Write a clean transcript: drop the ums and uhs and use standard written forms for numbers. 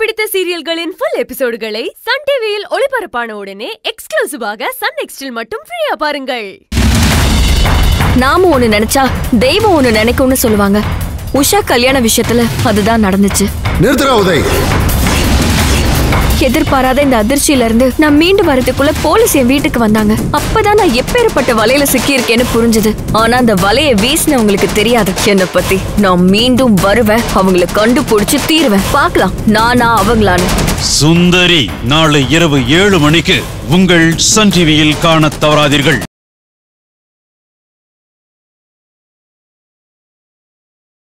பிடித்த சீரியல்களின் full எபிசோடுகளை Sun டிவியில் ஒளிபரப்பான உடனே எக்ஸ்க்ளூசிவாக சன் நெக்ஸ்டில் மட்டும் ஃப்ரீயா பாருங்கள். நாம ஒன்னு நினைச்சா தெய்வம் ஒன்னு நினைக்கும்னு சொல்லுவாங்க. உஷா கல்யாண விஷயத்துல அதுதான் நடந்துச்சு. நிறுத்துற உதய். எதிர்பாராத இந்த அதிர்ச்சியில இருந்து நான் மீண்டு வரதுக்குள்ள போலீஸ் என் வீட்டுக்கு வந்தாங்க. அப்பதான் நான் எப்பேற்பட்ட வலையில சிக்கி இருக்கேன்னு புரிஞ்சது. ஆனா அந்த வலையை வீசினவங்களுக்கு தெரியாது என்ன பத்தி. நான் மீண்டும் வருவேன், அவங்களை கண்டுபிடிச்சு தீர்வேன். பாக்கலாம் நானா அவங்களான்னு. சுந்தரி நாளை இரவு 7 மணிக்கு உங்கள் சன் டிவியில் காண தவறாதீர்கள்.